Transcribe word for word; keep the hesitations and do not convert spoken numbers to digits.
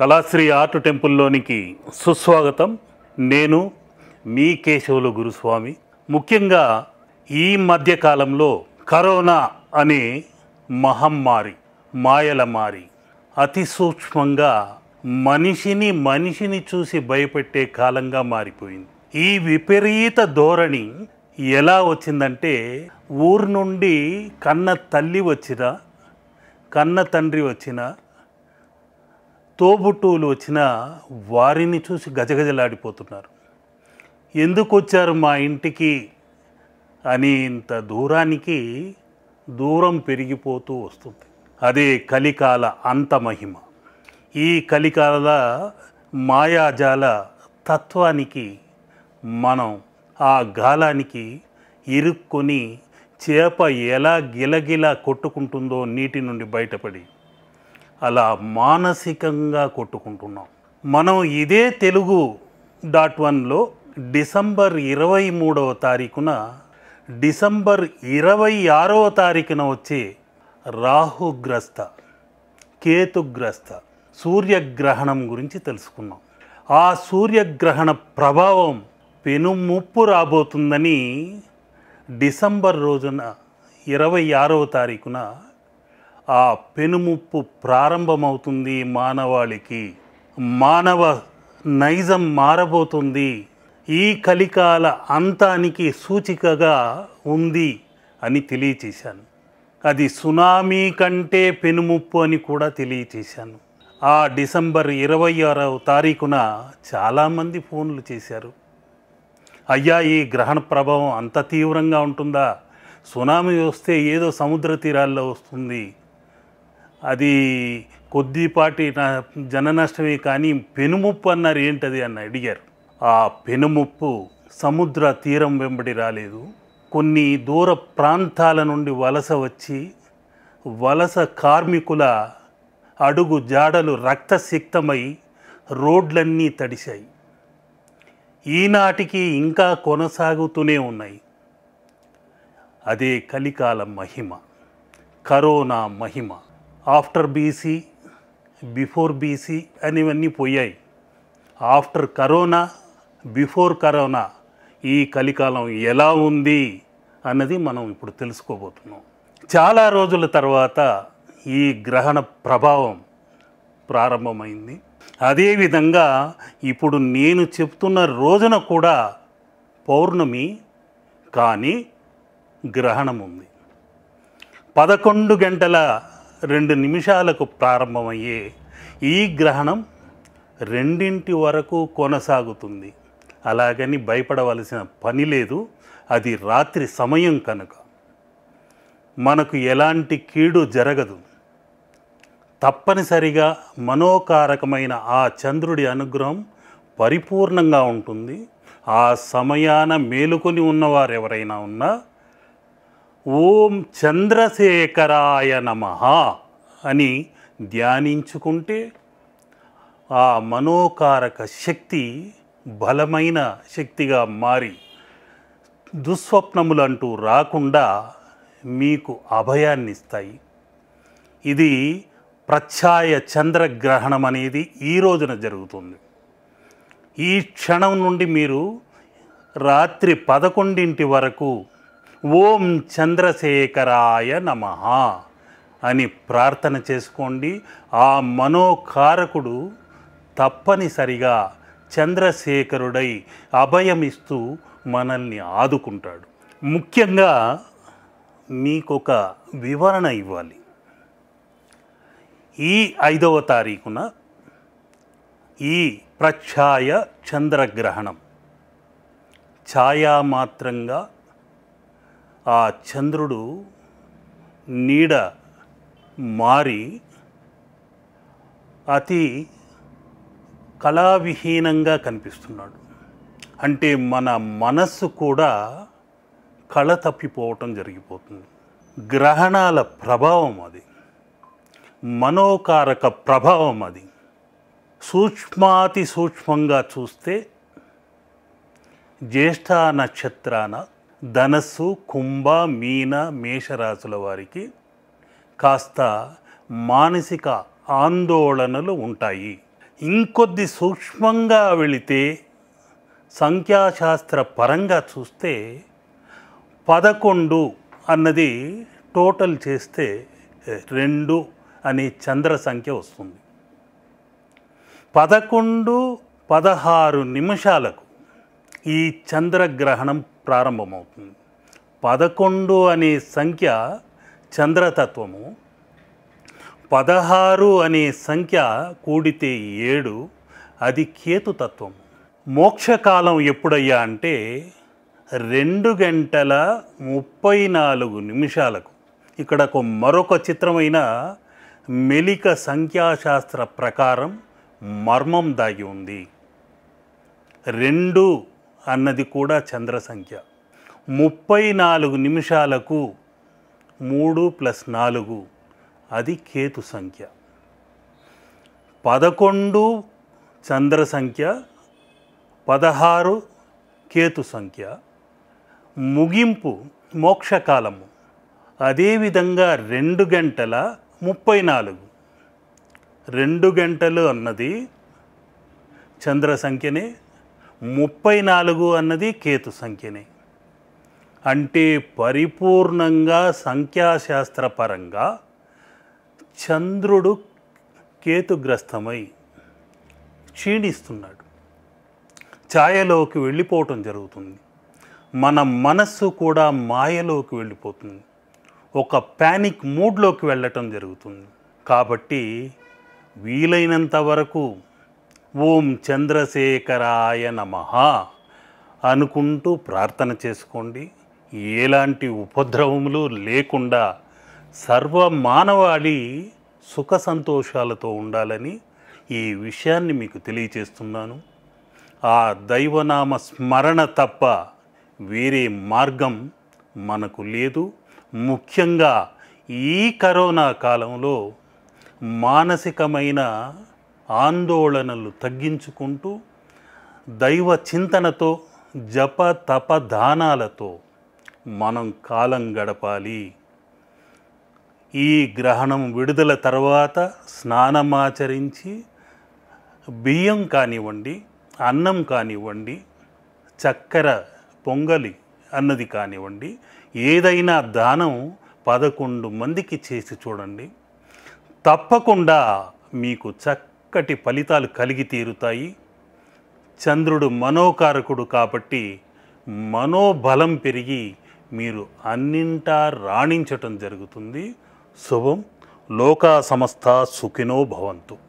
Kalasri art temple లోనికి సుస్వాగతం। నేను మీ కేశవుల గురుస్వామి। ముఖ్యంగా ఈ మధ్య కాలంలో కరోనా అనే మహమ్మారి మాయలమారి అతి సూక్ష్మంగా మనిషిని మనిషిని చూసి భయపెట్టే కాలంగా మారిపోయింది। ఈ విపరీత ధోరణి ఎలా వచ్చిందంటే ఊరు నుండి కన్న తల్లి వచ్చినా కన్న తండ్రి వచ్చినా తోబుట్టువులు వచ్చినా వారిని చూసి గజగజలాడిపోతున్నారు। ఎందుకు వచ్చారు మా ఇంటికి అని ఇంత దూరానికి దూరం పెరిగిపోతూ వస్తుంది। అదే కలికాల అంతమహిమ। ఈ కలికాల మాయాజాల తత్వానికి మనం ఆ గాలానికి ఇరుక్కొని చేప ఎలా గిలగిలా కొట్టుకుంటుందో నీటి నుండి బయటపడి అలా మానసికంగా కొట్టుకుంటున్నాం మనం। ఇదే తెలుగు డాట్ వన్లో డిసెంబర్ ఇరవై మూడవ తారీఖున డిసెంబర్ ఇరవై ఆరవ తారీఖున వచ్చే రాహుగ్రస్త కేతుగ్రస్త సూర్యగ్రహణం గురించి తెలుసుకున్నాం। ఆ సూర్యగ్రహణ ప్రభావం పెను ముప్పు రాబోతుందని డిసెంబర్ రోజున ఇరవై ఆరవ తారీఖున ఆ పెనుముప్పు ప్రారంభమవుతుంది। మానవాళికి మానవ నైజం మారబోతుంది। ఈ కలికాల అంతానికి సూచికగా ఉంది అని తెలియచేశాను। అది సునామీ కంటే పెనుముప్పు అని కూడా తెలియచేశాను। ఆ డిసెంబర్ ఇరవై ఆరవ తారీఖున చాలామంది ఫోన్లు చేశారు, అయ్యా ఈ గ్రహణ ప్రభావం అంత తీవ్రంగా ఉంటుందా, సునామీ వస్తే ఏదో సముద్ర తీరాల్లో వస్తుంది, అది కొద్దిపాటి జన నష్టమే కానీ పెనుముప్పు అన్నారు, ఏంటది అని అడిగారు। ఆ పెనుముప్పు సముద్ర తీరం వెంబడి రాలేదు, కొన్ని దూర ప్రాంతాల నుండి వలస వచ్చి వలస కార్మికుల అడుగు జాడలు రక్తసిక్తమై రోడ్లన్నీ తడిశాయి। ఈనాటికి ఇంకా కొనసాగుతూనే ఉన్నాయి। అదే కలికాల మహిమ, కరోనా మహిమ। ఆఫ్టర్ బీసీ బిఫోర్ బీసీ అనేవన్నీ పోయాయి। ఆఫ్టర్ కరోనా బిఫోర్ కరోనా ఈ కలికాలం ఎలా ఉంది అన్నది మనం ఇప్పుడు తెలుసుకోబోతున్నాం। చాలా రోజుల తర్వాత ఈ గ్రహణ ప్రభావం ప్రారంభమైంది। అదేవిధంగా ఇప్పుడు నేను చెప్తున్న రోజున కూడా పౌర్ణమి కానీ గ్రహణం ఉంది। పదకొండు గంటల రెండు నిమిషాలకు ప్రారంభమయ్యే ఈ గ్రహణం రెండింటి వరకు కొనసాగుతుంది। అలాగని భయపడవలసిన పని లేదు, అది రాత్రి సమయం కనుక మనకు ఎలాంటి కీడు జరగదు। తప్పనిసరిగా మనోకారకమైన ఆ చంద్రుడి అనుగ్రహం పరిపూర్ణంగా ఉంటుంది। ఆ సమయాన మేలుకొని ఉన్నవారు ఎవరైనా ఉన్నా ఓం చంద్రశేఖరాయ నమః అని ధ్యానించుకుంటే ఆ మనోకారక శక్తి బలమైన శక్తిగా మారి దుస్వప్నములంటూ రాకుండా మీకు అభయాన్ని ఇస్తాయి। ఇది ప్రత్యయ చంద్రగ్రహణం అనేది ఈ రోజున జరుగుతుంది। ఈ క్షణం నుండి మీరు రాత్రి పదకొండింటి వరకు ఓం చంద్రశేఖరాయ నమః అని ప్రార్థన చేసుకోండి। ఆ మనోకారకుడు తప్పనిసరిగా చంద్రశేఖరుడై అభయమిస్తూ మనల్ని ఆదుకుంటాడు। ముఖ్యంగా మీకొక వివరణ ఇవ్వాలి। ఈ ఐదవ తారీఖున ఈ ప్రఛాయ చంద్రగ్రహణం ఛాయామాత్రంగా ఆ చంద్రుడు నీడ మారి అతి కళావిహీనంగా కనిపిస్తున్నాడు। అంటే మన మనస్సు కూడా కళ తప్పిపోవటం జరిగిపోతుంది। గ్రహణాల ప్రభావం అది, మనోకారక ప్రభావం అది। సూక్ష్మాతి సూక్ష్మంగా చూస్తే జ్యేష్ఠ నక్షత్రాన ధనస్సు కుంభ మీన మేషరాశుల వారికి కాస్త మానసిక ఆందోళనలు ఉంటాయి। ఇంకొద్ది సూక్ష్మంగా వెళితే సంఖ్యాశాస్త్ర పరంగా చూస్తే పదకొండు అన్నది టోటల్ చేస్తే రెండు అనే చంద్ర సంఖ్య వస్తుంది. పదకొండు పదహారు నిమిషాలకు ఈ చంద్రగ్రహణం ప్రారంభమవుతుంది. పదకొండు అనే సంఖ్య చంద్రతత్వము, పదహారు అనే సంఖ్య కూడితే ఏడు, అది కేతుతత్వము. మోక్షకాలం ఎప్పుడయ్యా అంటే రెండు గంటల ముప్పై నాలుగు నిమిషాలకు. ఇక్కడ మరొక చిత్రమైన మెలిక సంఖ్యాశాస్త్ర ప్రకారం మర్మం దాగి ఉంది. రెండు అన్నది కూడా చంద్ర సంఖ్య. ముప్పై నాలుగు నిమిషాలకు మూడు ప్లస్ నాలుగు, అది కేతు సంఖ్య. పదకొండు చంద్ర సంఖ్య, పదహారు కేతు సంఖ్య, ముగింపు మోక్షకాలము. అదేవిధంగా రెండు గంటల ముప్పై నాలుగు, రెండు గంటలు అన్నది చంద్ర సంఖ్యనే, ముప్పై నాలుగు అన్నది కేతు సంఖ్యనే. అంటే పరిపూర్ణంగా సంఖ్యాశాస్త్రపరంగా చంద్రుడు కేతుగ్రస్తమై క్షీణిస్తున్నాడు, ఛాయలోకి వెళ్ళిపోవటం జరుగుతుంది. మన మనస్సు కూడా మాయలోకి వెళ్ళిపోతుంది, ఒక ప్యానిక్ మూడ్లోకి వెళ్ళటం జరుగుతుంది. కాబట్టి వీలైనంత వరకు ఓం చంద్రశేఖరాయ నమః అనుకుంటూ ప్రార్థన చేసుకోండి. ఎలాంటి ఉపద్రవములు లేకుండా సర్వ మానవాళి సుఖ సంతోషాలతో ఉండాలని ఈ విషయాన్ని మీకు తెలియచేస్తున్నాను. ఆ దైవనామ స్మరణ తప్ప వేరే మార్గం మనకు లేదు. ముఖ్యంగా ఈ కరోనా కాలంలో మానసికమైన ఆందోళనలు తగ్గించుకుంటూ దైవ చింతనతో జప తప దానాలతో మనం కాలం గడపాలి. ఈ గ్రహణం విడుదల తర్వాత స్నానమాచరించి బియ్యం కానివ్వండి, అన్నం కానివ్వండి, చక్కెర పొంగలి అన్నది కానివ్వండి, ఏదైనా దానం పదకొండు మందికి చేసి చూడండి. తప్పకుండా మీకు చక్కటి ఫలితాలు కలిగి తీరుతాయి. చంద్రుడు మనోకారకుడు కాబట్టి మనోబలం పెరిగి మీరు అన్నింటా రాణించటం జరుగుతుంది. శుభం. లోకా సమస్త సుఖినో భవంతు.